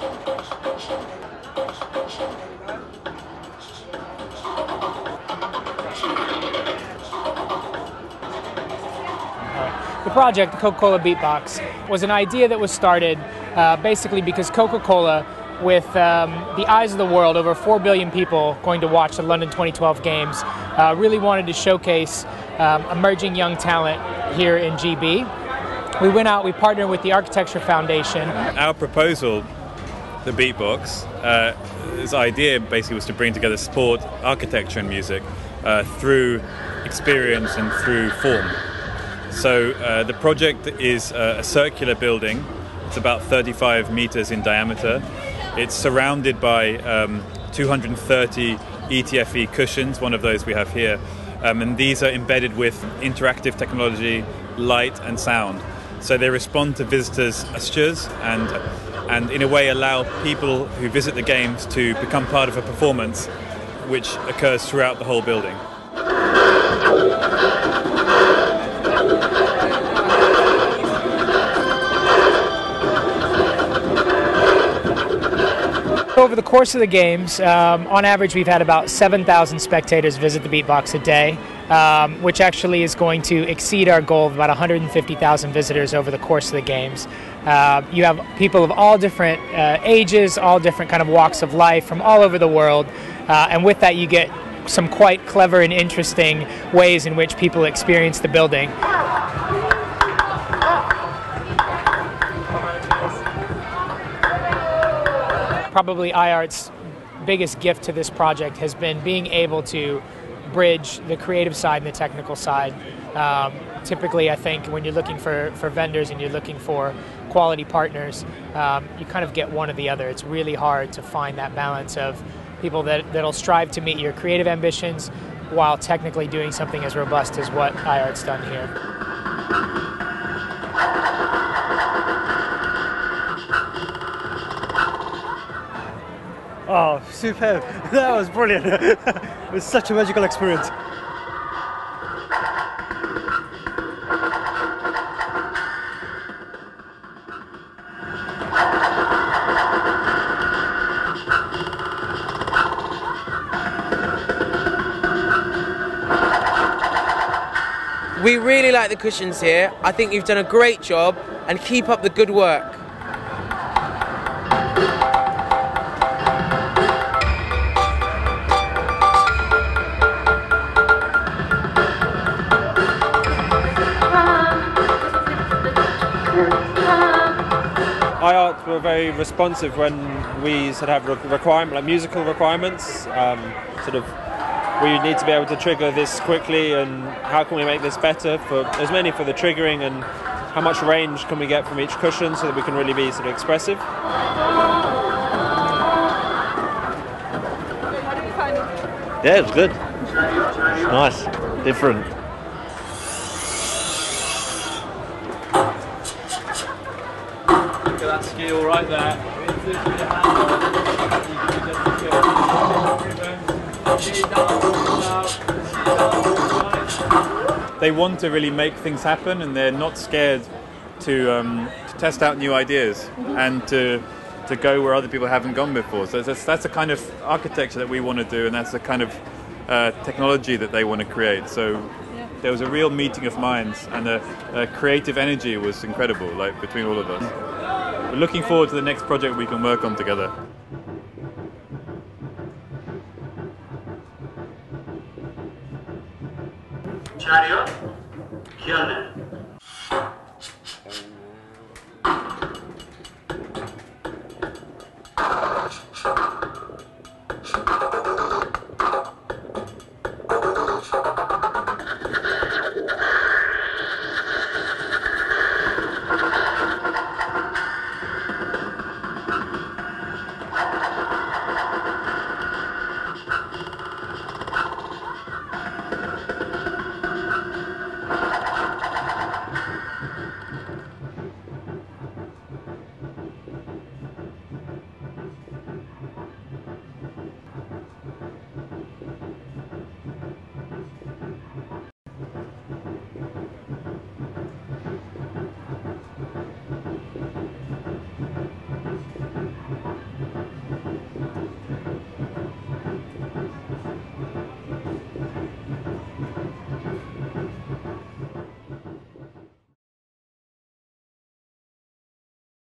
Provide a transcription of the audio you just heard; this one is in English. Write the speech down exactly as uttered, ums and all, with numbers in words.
The project, the Coca-Cola Beatbox, was an idea that was started uh, basically because Coca-Cola, with um, the eyes of the world, over four billion people going to watch the London twenty twelve Games, uh, really wanted to showcase um, emerging young talent here in G B. We went out, we partnered with the Architecture Foundation. Our proposal, the Beatbox, uh, this idea basically was to bring together sport, architecture and music uh, through experience and through form. So uh, the project is uh, a circular building. It's about thirty-five meters in diameter. It's surrounded by um, two hundred thirty E T F E cushions, one of those we have here, um, and these are embedded with interactive technology, light and sound. So they respond to visitors' gestures and, and in a way allow people who visit the games to become part of a performance which occurs throughout the whole building. Over the course of the games, um, on average we've had about seven thousand spectators visit the Beatbox a day, um, which actually is going to exceed our goal of about one hundred fifty thousand visitors over the course of the games. Uh, you have people of all different uh, ages, all different kind of walks of life from all over the world, uh, and with that you get some quite clever and interesting ways in which people experience the building. Probably iArt's biggest gift to this project has been being able to bridge the creative side and the technical side. Um, typically, I think when you're looking for, for vendors and you're looking for quality partners, um, you kind of get one or the other. It's really hard to find that balance of people that, that'll strive to meet your creative ambitions while technically doing something as robust as what iArt's done here. Oh, superb. That was brilliant. It was such a magical experience. We really like the cushions here. I think you've done a great job and keep up the good work. iArt were very responsive when we sort of have requirement, like musical requirements, um, sort of we need to be able to trigger this quickly and how can we make this better for as many for the triggering and how much range can we get from each cushion so that we can really be sort of expressive. Yeah, it was good. Nice, different. That skill right there. They want to really make things happen and they're not scared to, um, to test out new ideas and to, to go where other people haven't gone before. So that's, that's the kind of architecture that we want to do and that's the kind of uh, technology that they want to create. So there was a real meeting of minds and the uh, creative energy was incredible, like between all of us. We're looking forward to the next project we can work on together. Cheerio.